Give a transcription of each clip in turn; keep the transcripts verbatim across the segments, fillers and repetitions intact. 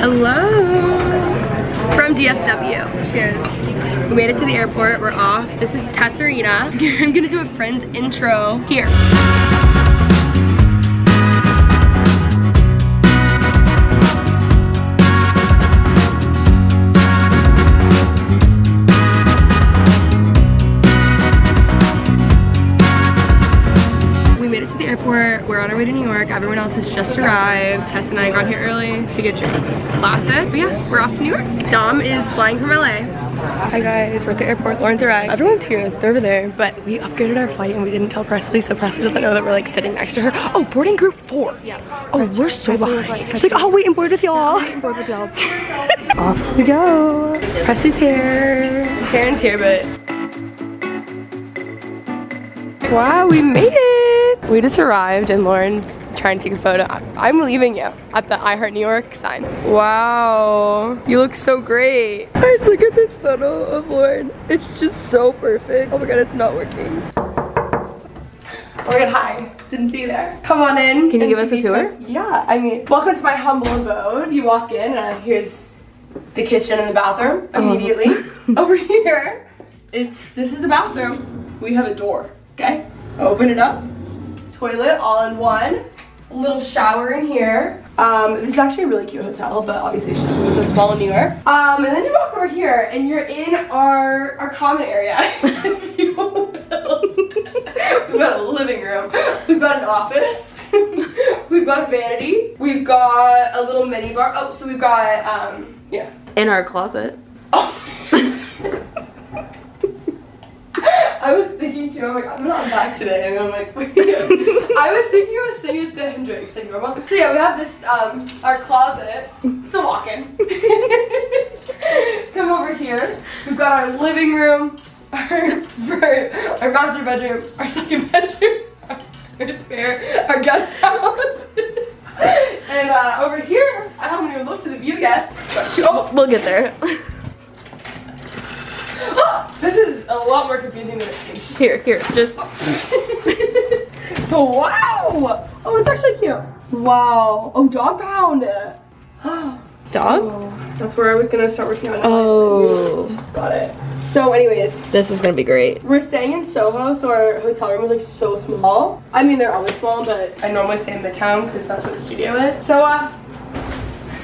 Hello! From D F W. Cheers. We made it to the airport. We're off. This is Tessarina. I'm gonna do a friend's intro here. Airport. We're on our way to New York. Everyone else has just arrived. Tess and I got here early to get drinks. Classic. But yeah, we're off to New York. Dom is flying from L A. Hi guys, we're at the airport. Lauren's arrived. Everyone's here. They're over there. But we upgraded our flight and we didn't tell Presley, so Presley doesn't know that we're like sitting next to her. Oh, boarding group four. Yeah. Oh, we're so behind. Like, she's like, oh, wait, and board with y'all. Yeah, board with y'all. Off we go. Presley's here. Karen's here, but. Wow, we made it! We just arrived and Lauren's trying to take a photo. I'm leaving you at the I Heart New York sign. Wow, you look so great. Guys, look at this photo of Lauren. It's just so perfect. Oh my God, it's not working. Oh my God, hi. Didn't see you there. Come on in. Can you give us a tour? Yeah, I mean, welcome to my humble abode. You walk in and uh, here's the kitchen and the bathroom immediately. Oh. Over here, it's this is the bathroom. We have a door. Okay, open it up, toilet all in one, a little shower in here. Um, this is actually a really cute hotel, but obviously it's just so small in New York. Um, and then you walk over here and you're in our, our common area, if you will. We've got a living room, we've got an office, we've got a vanity, we've got a little mini bar. Oh, so we've got, um, yeah. In our closet. Oh. I was thinking too, I'm like, I'm not back today, and I'm like, wait. I was thinking I was staying at the Hendrix, like normal. So yeah, we have this, um, our closet. So walk in. Come over here. We've got our living room, our, our, our master bedroom, our second bedroom, our, our spare, our guest house. And uh, over here, I haven't even looked at the view yet. Oh, we'll get there. Oh, this is a lot more confusing than it seems. Here, here, just. Wow! Oh, it's actually cute. Wow. Oh, dog pound. Dog? Oh, that's where I was gonna start working on. Oh. Got it. So anyways. This is gonna be great. We're staying in Soho, so our hotel room is like so small. I mean, they're always small, but I normally stay in Midtown because that's what the studio is. So, uh,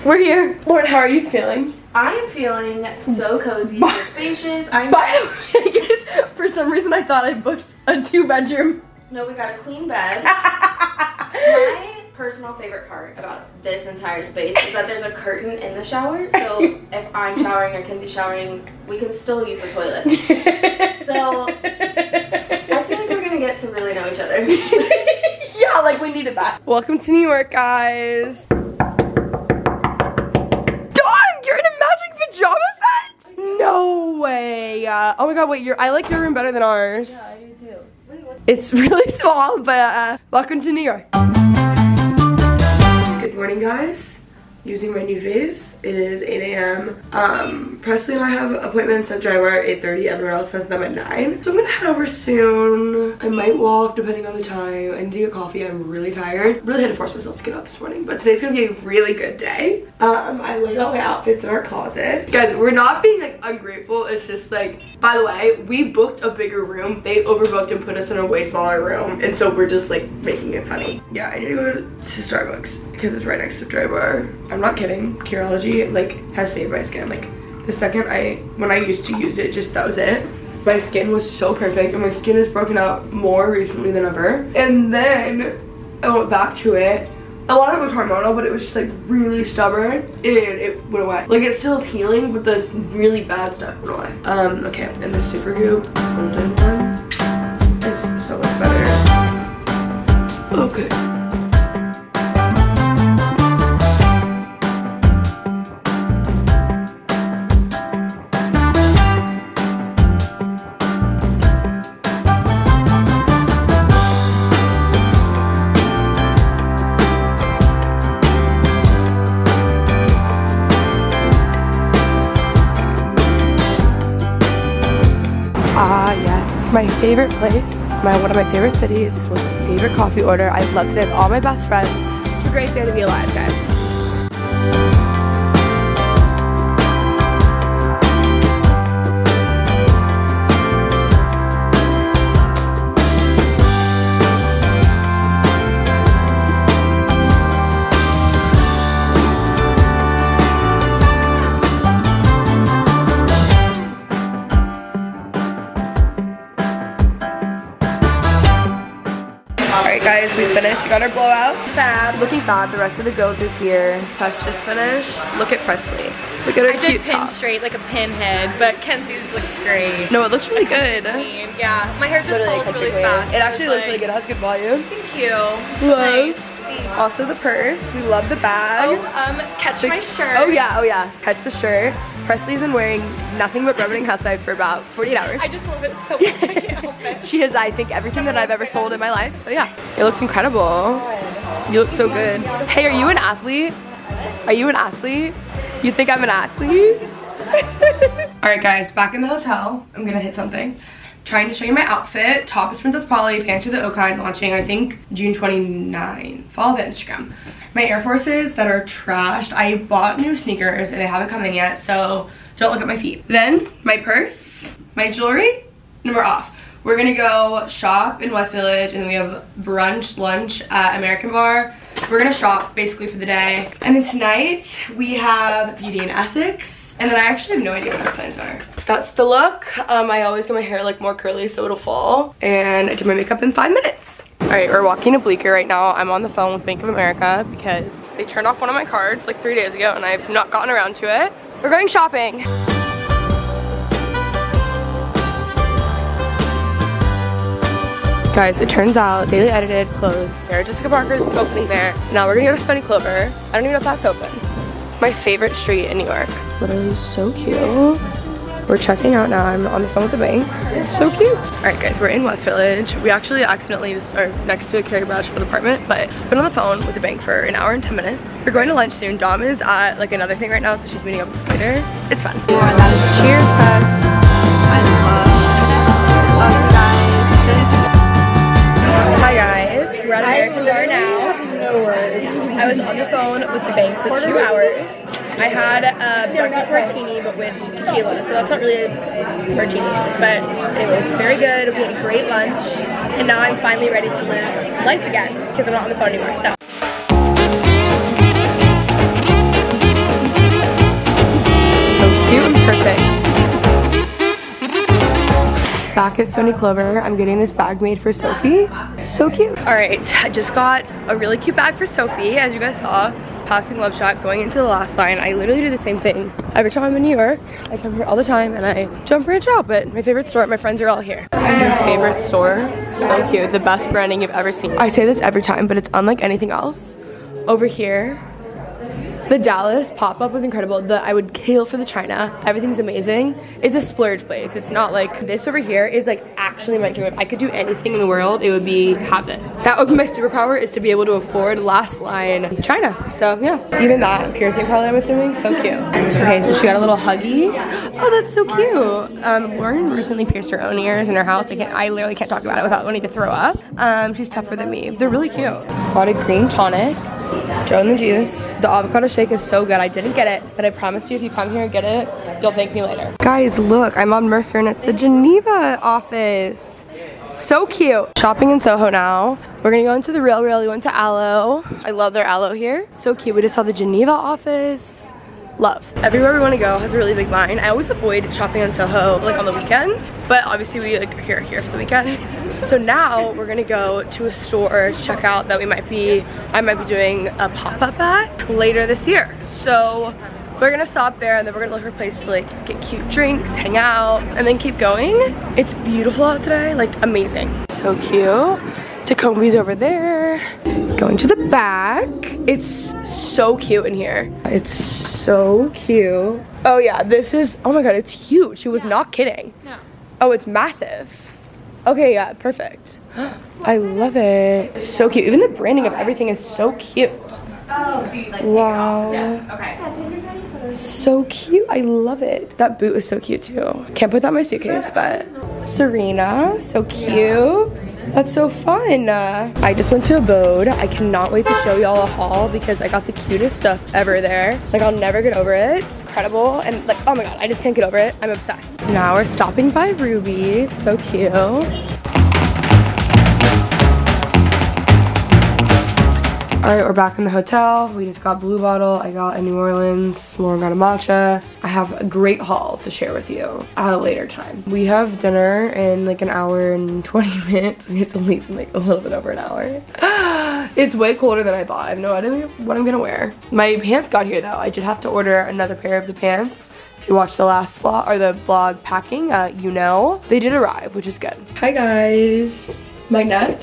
we're here. Lauren, how are you feeling? I am feeling so cozy, by, spacious. I'm by the way, guys, for some reason I thought I booked a two bedroom. No, we got a queen bed. My personal favorite part about this entire space is that there's a curtain in the shower. So if I'm showering or Kenzie's showering, we can still use the toilet. So I feel like we're gonna get to really know each other. Yeah, like we needed that. Welcome to New York, guys. No way! Uh, oh my God, wait, your I like your room better than ours. Yeah, I do too. Wait, what? It's really small, but uh, welcome to New York. Good morning, guys. Using my new vase. It is eight A M Um, Presley and I have appointments at Drybar at eight thirty. Everyone else has them at nine. So I'm gonna head over soon. I might walk depending on the time. I need to get coffee. I'm really tired. Really had to force myself to get up this morning, but today's gonna be a really good day. Um, I laid all my outfits in our closet. Guys, we're not being like ungrateful. It's just like, by the way, we booked a bigger room. They overbooked and put us in a way smaller room. And so we're just like making it funny. Yeah, I need to go to Starbucks because it's right next to Drybar. I'm not kidding. Curology like has saved my skin. Like the second I, when I used to use it, just that was it. My skin was so perfect and my skin has broken out more recently than ever. And then I went back to it. A lot of it was hormonal, but it was just like really stubborn and it went away. Like it still is healing, but the really bad stuff went away. Um, okay, and the Super Goop is so much better. Okay. My favorite place. my one of my favorite cities with my favorite coffee order. I love today. I have all my best friends. It's a great day to be alive, guys. Guys, we finished. We got our blowout. Fab. Looking fab. The rest of the girls are here. Tush just finished. Look at Presley. Look at her I cute pin top. Straight like a pinhead, but Kenzie's looks great. No, it looks really good. Mean. Yeah, my hair just falls really weird. Fast. It actually looks like, really good. It has good volume. Thank you. Love. Nice. Also the purse. We love the bag. Oh, um, catch the, my shirt. Oh yeah, oh yeah. Catch the shirt. Presley's been wearing nothing but rubbing house side for about forty-eight hours. I just love it so much. I can't help it. She has, I think, everything that I've ever sold in my life. So yeah, it looks incredible. You look so good. Hey, are you an athlete? Are you an athlete? You think I'm an athlete? All right, guys, back in the hotel. I'm gonna hit something. Trying to show you my outfit. Top is Princess Polly, pants are the Oakai, launching I think June twenty-ninth. Follow the Instagram. My Air Forces that are trashed. I bought new sneakers and they haven't come in yet, so don't look at my feet. Then my purse, my jewelry, and we're off. We're gonna go shop in West Village and then we have brunch, lunch at American Bar. We're gonna shop basically for the day. And then tonight we have Beauty in Essex. And then I actually have no idea what my plans are. That's the look. Um, I always get my hair like more curly so it'll fall. And I did my makeup in five minutes. All right, we're walking to Bleecker right now. I'm on the phone with Bank of America because they turned off one of my cards like three days ago and I've not gotten around to it. We're going shopping. Guys, it turns out Daily Edited closed. Sarah Jessica Parker's opening there. Now we're gonna go to Sunny Clover. I don't even know if that's open. My favorite street in New York. Literally so cute. We're checking out now. I'm on the phone with the bank. It's so cute. All right, guys, we're in West Village. We actually accidentally just are next to Carrie Bradshaw's apartment, but I've been on the phone with the bank for an hour and ten minutes. We're going to lunch soon. Dom is at like another thing right now, so she's meeting up with us later. It's fun. Yeah, that is Cheers Fest. I love, love you guys. Hi guys, we're at American Bar now. No worries. I was on the phone with the bank for two hours. I had a breakfast martini but with tequila, so that's not really a martini, but it was very good. We had a great lunch, and now I'm finally ready to live life again because I'm not on the phone anymore. So. So cute and perfect. Back at Sunny Clover, I'm getting this bag made for Sophie. So cute. All right, I just got a really cute bag for Sophie. As you guys saw, passing love shot, going into the last line. I literally do the same things. Every time I'm in New York, I come here all the time and I jump ranch out, but my favorite store, my friends are all here. My favorite store, so cute. The best branding you've ever seen. I say this every time, but it's unlike anything else. Over here, the Dallas pop-up was incredible. The I would kill for the China. Everything's amazing. It's a splurge place. It's not like this over here is like actually my dream. If I could do anything in the world, it would be have this. That would be my superpower, is to be able to afford last line China. So yeah, even that piercing probably, I'm assuming, so cute. Okay, so she got a little huggy. Oh, that's so cute. Um, Lauren recently pierced her own ears in her house. I can't. I literally can't talk about it without wanting to throw up. Um, she's tougher than me. They're really cute. Got a green tonic. Joe and the juice. The avocado shake is so good. I didn't get it, but I promise you if you come here and get it, you'll thank me later. Guys, look, I'm on Mercer and it's the Geneva office. So cute. Shopping in Soho now. We're gonna go into the Real Real. We went to Aloe. I love their Aloe here. So cute. We just saw the Geneva office. Love. Everywhere we want to go has a really big line. I always avoid shopping on Soho like on the weekends, but obviously we like are here, here for the weekend. So now we're gonna go to a store to check out that we might be, I might be doing a pop-up at later this year. So we're gonna stop there and then we're gonna look for a place to like get cute drinks, hang out, and then keep going. It's beautiful out today, like amazing. So cute. Tacombi's over there. Going to the back. It's so cute in here. It's so cute. Oh yeah, this is, oh my God, it's huge. She was yeah. not kidding. No. Oh, it's massive. Okay, yeah, perfect. I love it. So cute. Even the branding of everything is so cute. Oh, so you like take wow. it off. Yeah. Okay. So cute. I love it. That boot is so cute too. Can't put that in my suitcase, but Serena, so cute. Yeah. That's so fun. Uh, I just went to Abode. I cannot wait to show y'all a haul because I got the cutest stuff ever there. Like, I'll never get over it. Incredible. And like, oh my God, I just can't get over it. I'm obsessed. Now we're stopping by Ruby. It's so cute. All right, we're back in the hotel. We just got Blue Bottle. I got a New Orleans. Lauren got a matcha. I have a great haul to share with you at a later time. We have dinner in like an hour and twenty minutes. We have to leave in like a little bit over an hour. It's way colder than I thought. I have no idea what I'm gonna wear. My pants got here though. I did have to order another pair of the pants. If you watched the last vlog or the vlog packing, uh, you know. They did arrive, which is good. Hi guys. My neck.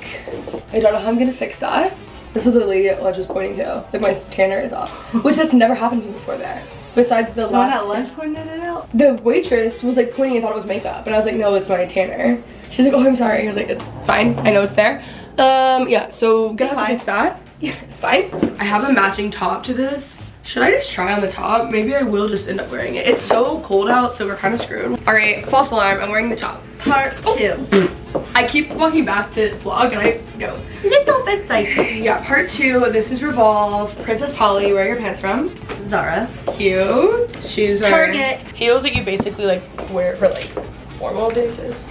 I don't know how I'm gonna fix that. That's what the lady at lunch was pointing to. Like, my tanner is off. Which that's never happened to me before there. Besides the Someone last- Someone at lunch pointed it out? The waitress was like pointing and thought it was makeup. And I was like, no, it's my tanner. She's like, oh, I'm sorry. And I was like, it's fine. I know it's there. Um, yeah, so gonna have to fix that. Yeah, it's fine. I have a matching top to this. Should I just try on the top? Maybe I will just end up wearing it. It's so cold out, so we're kind of screwed. All right, false alarm. I'm wearing the top. Part two. Oh. I keep walking back to vlog and I go, little bit like. Yeah, part two. This is Revolve. Princess Polly, where are your pants from? Zara. Cute. Shoes are Target. Heels that you basically like wear for like formal dances.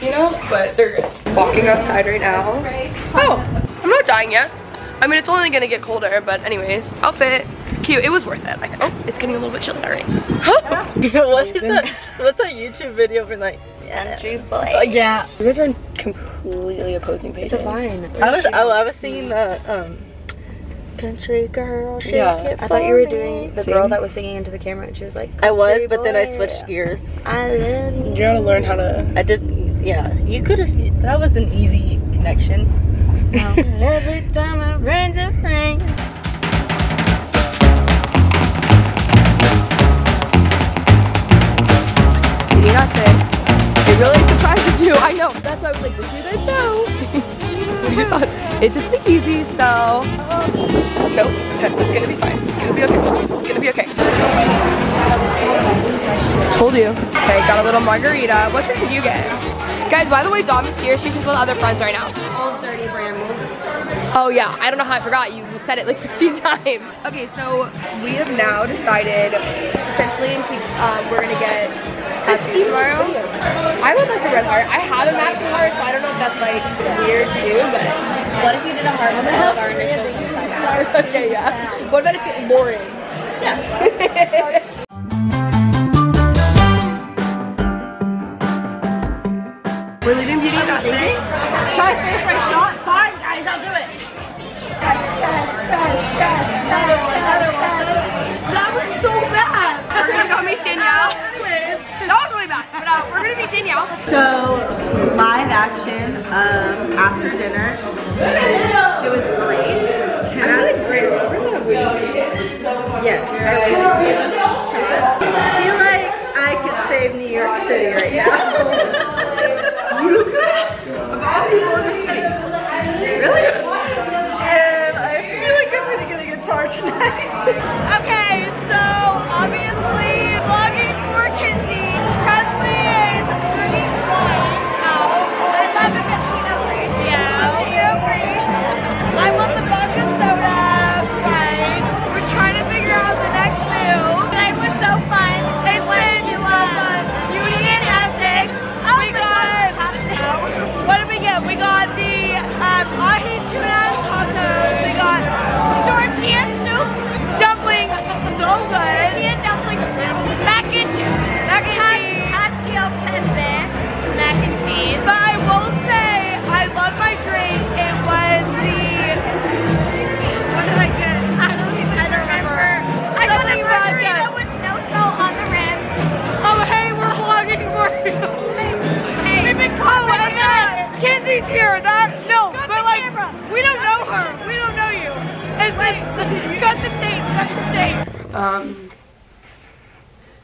You know? But they're good. Walking outside right now. Oh, I'm not dying yet. I mean, it's only gonna get colder, but anyways, outfit. Cute. It was worth it. I oh, it's getting a little bit chilly already. Huh? Yeah, what is that? What's that YouTube video for like country boy? Uh, yeah. You guys are on completely opposing pages. It's a line. I was oh, I was singing the um country girl. She yeah. I thought you were doing the Sing? girl that was singing into the camera, and she was like. I was, but boy. Then I switched gears. I love you. You gotta learn how to. I didn't. Yeah. You could have. That was an easy connection. Oh. Every time I run to friends. It really surprises you. I know. That's why I was like, let's do this show. What are your thoughts? It's a speakeasy, so nope. It's, it's gonna be fine. It's gonna be okay. It's gonna be okay. Told you. Okay, got a little margarita. What drink did you get? Guys, by the way, Dom is here. She's with other friends right now. Old Dirty Brambles. Oh yeah, I don't know how I forgot. You said it like fifteen times. Okay, so we have now decided potentially um, we're gonna get tattoos tomorrow. I would like a red heart. I have a matching heart, so I don't know if that's like weird to do, but what if you did a heart with our initials inside out? Okay, yeah. What about it's getting boring? Yeah. We're leaving Beauty and the Beast. Try to finish my shot. Fine, guys, I'll do it. That was so bad. We're gonna go meet Danielle. That was really bad, but uh, we're gonna meet Danielle. So, live action um, after dinner. It was great. I really great. We just made it. Yes, I just made it. I feel like I could save New York City right now. You could? Of all people in the city. Really? And I feel like I'm gonna get a guitar tonight. Okay, so obviously vlogging for Kenzie. Here, that no, cut but like camera. we don't cut know her, camera. we don't know you. It's just cut the tape, cut the tape. Um,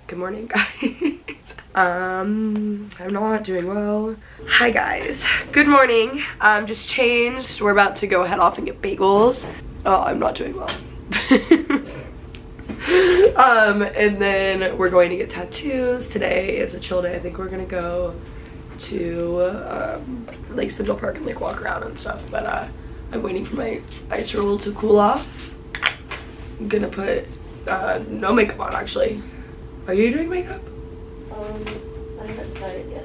good morning, guys. um, I'm not doing well. Hi, guys. Good morning. Um, just changed. We're about to go head off and get bagels. Oh, I'm not doing well. um, and then we're going to get tattoos. Today is a chill day. I think we're gonna go to um, like Central Park and like walk around and stuff, but uh, I'm waiting for my ice roll to cool off. I'm gonna put uh, no makeup on actually. Are you doing makeup? Um, I haven't decided yet.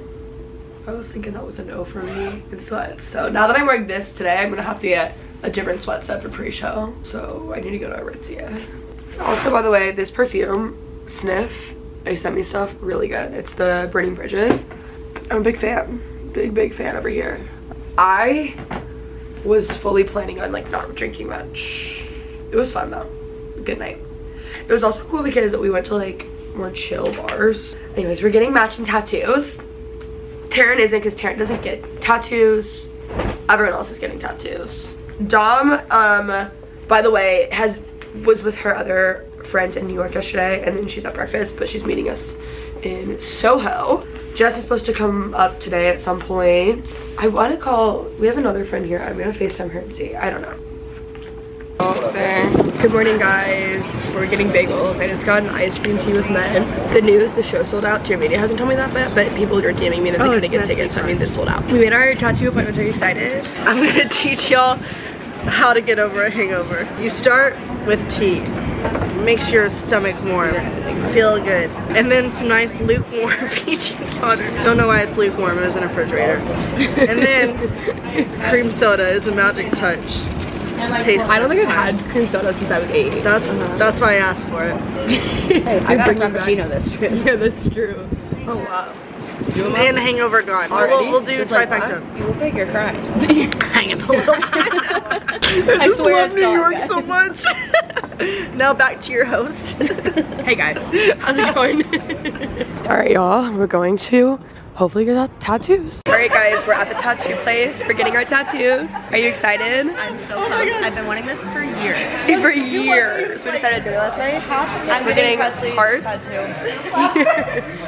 I was thinking that was a no for me in sweats. So now that I'm wearing this today, I'm gonna have to get a different sweat set for pre-show. So I need to go to Aritzia. Also, by the way, this perfume, Sniff, they sent me stuff, really good. It's the Burning Bridges. I'm a big fan, big, big fan over here. I was fully planning on like not drinking much. It was fun though, good night. It was also cool because we went to like more chill bars. Anyways, we're getting matching tattoos. Taryn isn't because Taryn doesn't get tattoos. Everyone else is getting tattoos. Dom, um, by the way, has was with her other friend in New York yesterday, and then she's at breakfast, but she's meeting us in Soho. Jess is supposed to come up today at some point. I want to call, we have another friend here. I'm gonna FaceTime her and see. I don't know. Good morning, guys. We're getting bagels. I just got an ice cream tea with men. Good news, the show sold out. Dear Media hasn't told me that yet, but people are DMing me that they oh, couldn't get tickets, so that means it's sold out. We made our tattoo appointments. Are you excited? I'm gonna teach y'all how to get over a hangover. You start with tea. Makes your stomach warm, feel good. And then some nice lukewarm peach water. Don't know why it's lukewarm, it was in a refrigerator. And then cream soda is a magic touch. Tasteless. I don't think time. I've had cream soda since I was eight. That's, uh-huh. that's why I asked for it. Hey, I, I got a frappuccino this trip. Yeah, that's true. Oh wow. And hangover gone. We'll, we'll do trifecta. Like, you look like you're crying. Hang it a little bit. I, I just swear love New gone, York guys. so much. Now back to your host. Hey guys, how's it going? All right, y'all. We're going to hopefully get out tattoos. All right, guys. We're at the tattoo place. We're getting our tattoos. Are you excited? I'm so pumped. Oh, I've been wanting this for years. For years. We decided to do it last night. I'm We're getting, getting hearts. Tattoo.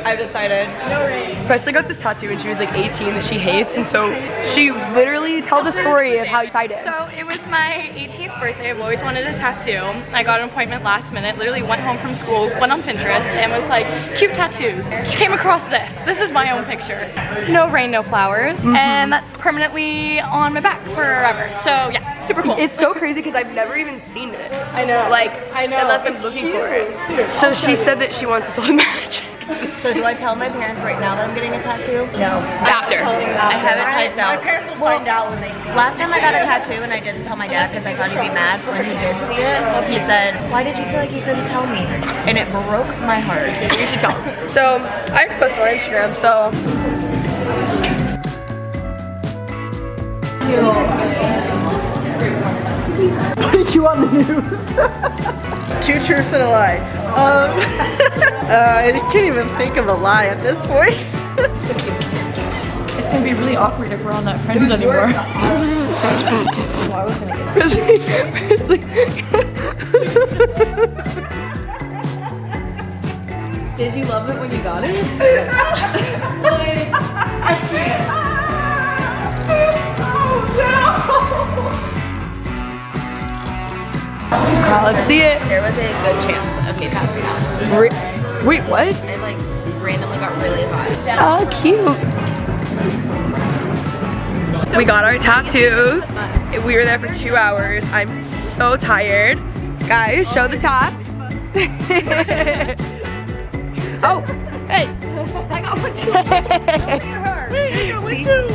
I've decided. No rain. Presley got this tattoo when she was like eighteen that she hates, and so she literally told the story of how excited. So it was my eighteenth birthday. I've always wanted a tattoo. I got an appointment last minute. Literally went home from school, went on Pinterest, and was like, cute tattoos. Came across this. This is my own picture. Picture. No rain, no flowers, mm-hmm. and that's permanently on my back forever. So yeah, super cool. It's so crazy because I've never even seen it. I know. Like, I know. Unless it's I'm looking cute. for it. So she said that she wants us on magic. So do I tell my parents right now that I'm getting a tattoo? No. After. I haven't typed out. My parents will find out when they see it. Last time I got a tattoo and I didn't tell my dad because I thought he'd be mad when he did see it. He said, why did you feel like you couldn't tell me? And it broke my heart. You should tell him. So I post on Instagram, so. What did you on the news? Two truths and a lie. Um, uh, I can't even think of a lie at this point. It's gonna be really awkward if we're all not friends anymore. Oh, I was gonna get it. Did you love it when you got it? Like, I can't. Oh no! Uh, let's see it. There was a good chance of me passing out. Re Wait, what? I like randomly got really hot. Oh, cute. We got our tattoos. We were there for two hours. I'm so tired. Guys, show the top. Oh, hey. I got one too.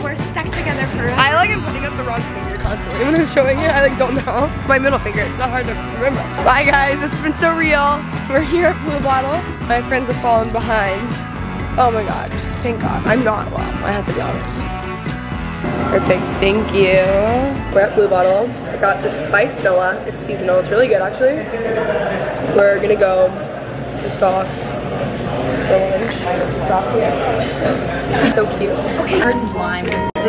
We're stuck together for us. I like am putting up the wrong thing. Even when I'm showing it, I like don't know. It's my middle finger, it's not hard to remember. Bye guys, it's been so real. We're here at Blue Bottle. My friends have fallen behind. Oh my god, thank god. I'm not well, I have to be honest. Perfect, thank you. We're at Blue Bottle. I got the Spice Noah. It's seasonal, it's really good actually. We're gonna go to sauce. So cute.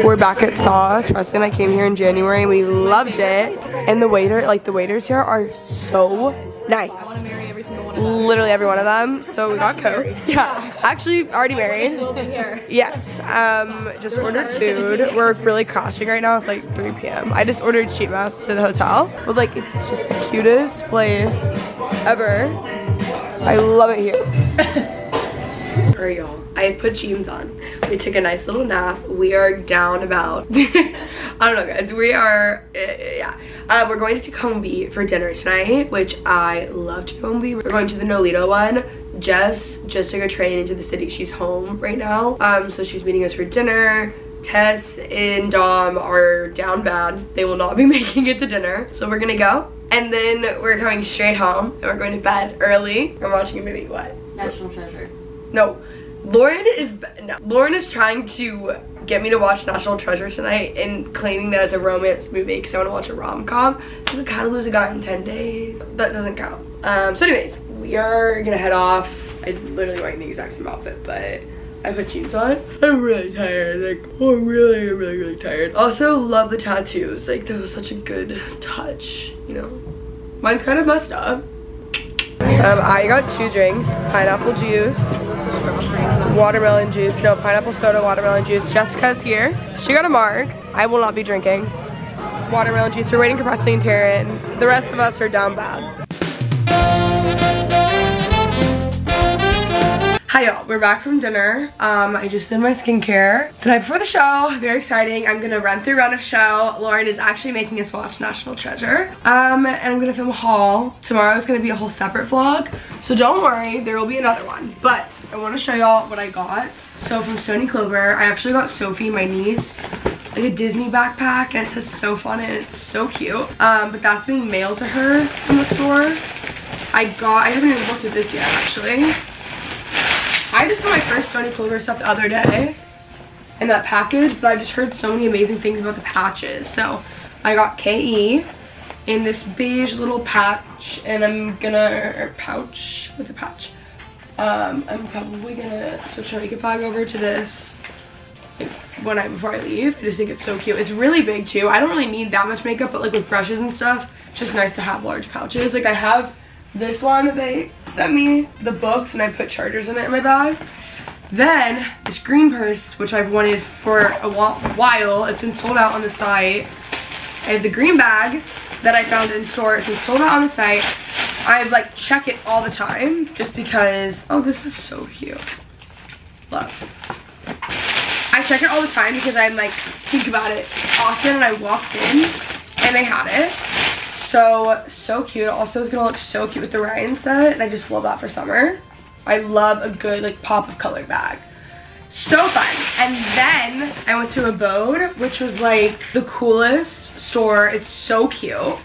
We're back at Sauce. Preston and I came here in January and we loved it. And the waiter, like the waiters here are so nice. Literally every one of them. So we got Coke. Yeah. Actually already married. Yes. Um, just ordered food. We're really crashing right now. It's like three P M I just ordered sheet masks to the hotel. But like it's just the cutest place ever. I love it here. Alright y'all, I put jeans on. We took a nice little nap. We are down about, I don't know guys, we are, uh, yeah. Uh, we're going to Tacombi for dinner tonight, which I love Tacombi. We're going to the Nolito one. Jess just took a train into the city. She's home right now. Um, so she's meeting us for dinner. Tess and Dom are down bad. They will not be making it to dinner. So we're gonna go. And then we're coming straight home and we're going to bed early. I'm watching a movie, what? National Treasure. No, Lauren is, no. Lauren is trying to get me to watch National Treasure tonight and claiming that it's a romance movie because I want to watch a rom-com. I could kind of lose a guy in ten days. That doesn't count. Um, so anyways, we are gonna head off. I'm literally wearing the exact same outfit, but I put jeans on. I'm really tired, like, oh, I'm really, really, really tired. Also, love the tattoos. Like, that was such a good touch, you know? Mine's kind of messed up. Um, I got two drinks, pineapple juice, watermelon juice, no, pineapple soda, watermelon juice. Jessica's here. She got a marg. I will not be drinking watermelon juice. We're waiting for Presley and Taryn. The rest of us are down bad. Hi y'all, we're back from dinner. Um, I just did my skincare. Tonight before the show, very exciting. I'm gonna run through a round of show. Lauren is actually making us watch National Treasure. Um, and I'm gonna film a haul. Tomorrow is gonna be a whole separate vlog. So don't worry, there will be another one. But I wanna show y'all what I got. So from Sunny Clover, I actually got Sophie, my niece, like a Disney backpack and it says Soph on it, it's so cute. Um, but that's being mailed to her from the store. I got, I haven't even looked at this yet actually. I just got my first Sunny Clover stuff the other day in that package, but I've just heard so many amazing things about the patches. So I got K E in this beige little patch, and I'm gonna pouch with a patch. Um, I'm probably gonna switch my makeup bag over to this like, one night before I leave. I just think it's so cute. It's really big too. I don't really need that much makeup, but like with brushes and stuff, it's just nice to have large pouches. Like I have this one that they sent me, the books, and I put chargers in it in my bag. Then this green purse, which I've wanted for a while, it's been sold out on the site. I have the green bag that I found in store. It's been sold out on the site. I like check it all the time just because, oh, this is so cute. Love. I check it all the time because I'm like, think about it often, and I walked in and they had it. So, so cute. Also, it's gonna look so cute with the Ryan set, and I just love that for summer. I love a good, like, pop of color bag. So fun. And then I went to Abode, which was, like, the coolest store. It's so cute.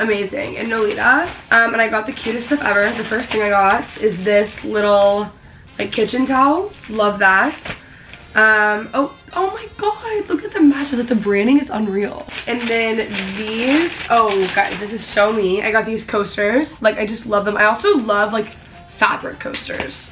Amazing. In Nolita. Um, and I got the cutest stuff ever. The first thing I got is this little, like, kitchen towel. Love that. Um, oh, oh my god, look at the matches. Like, the branding is unreal. And then these, oh guys, this is so me. I got these coasters. Like, I just love them. I also love, like, fabric coasters.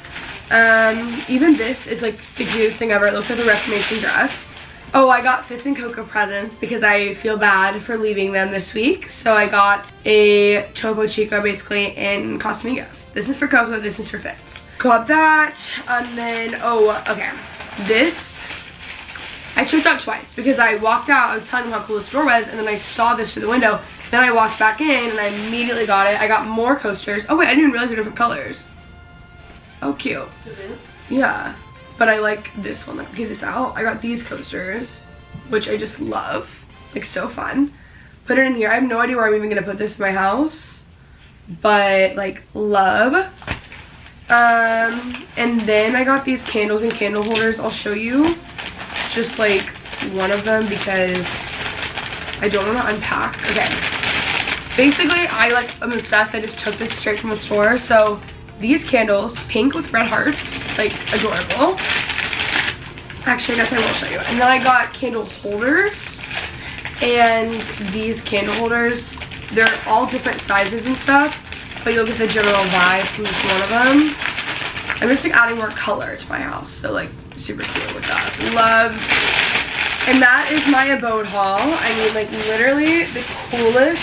Um, even this is, like, the cutest thing ever. It looks like the Reformation dress. Oh, I got Fitz and Coco presents because I feel bad for leaving them this week. So I got a Topo Chico, basically, in Casamigos. This is for Coco, this is for Fitz. Got that, and then, oh, okay. This, I tripped up twice because I walked out, I was telling them how cool the store was, and then I saw this through the window. Then I walked back in and I immediately got it. I got more coasters. Oh wait, I didn't even realize they're different colors. Oh, cute. Yeah, but I like this one. Let me get this out. I got these coasters, which I just love. Like, so fun. Put it in here. I have no idea where I'm even gonna put this in my house, but like, love. Um, and then I got these candles and candle holders. I'll show you just like one of them because I don't want to unpack. Okay, basically I like, I'm obsessed. I just took this straight from the store. So these candles, pink with red hearts, like adorable. Actually, I guess I will show you. And then I got candle holders, and these candle holders, they're all different sizes and stuff, but you'll get the general vibe from just one of them. I'm just like adding more color to my house, so like super cute with that. Love. And that is my Abode haul. I mean, like, literally the coolest,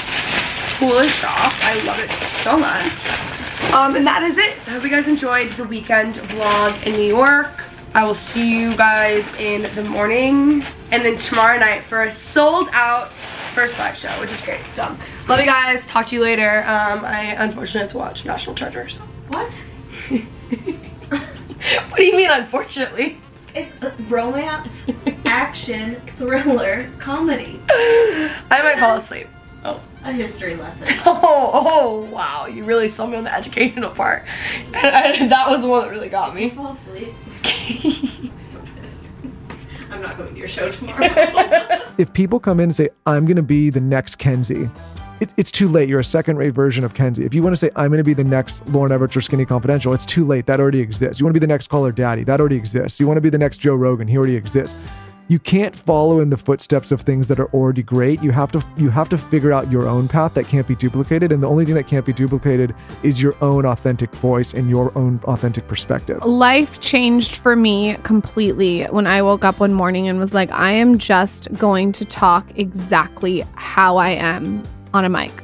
coolest shop. I love it so much. Um, and that is it. So I hope you guys enjoyed the weekend vlog in New York. I will see you guys in the morning, and then tomorrow night for a sold out first live show, which is great. So love you guys, talk to you later. um I unfortunately have to watch National Treasure, so what? What do you mean, unfortunately? It's romance, action, thriller, comedy. I might fall asleep. Oh, a history lesson. Oh, oh, wow. You really sold me on the educational part. And that was the one that really got me. Did you fall asleep? I'm so pissed. I'm not going to your show tomorrow. If people come in and say, I'm going to be the next Kenzie, it, it's too late. You're a second-rate version of Kenzie. If you want to say, I'm going to be the next Lauren Everett or Skinny Confidential, it's too late. That already exists. You want to be the next Call Her Daddy. That already exists. You want to be the next Joe Rogan. He already exists. You can't follow in the footsteps of things that are already great. You have to you have to figure out your own path that can't be duplicated, and the only thing that can't be duplicated is your own authentic voice and your own authentic perspective. Life changed for me completely when I woke up one morning and was like, I am just going to talk exactly how I am on a mic.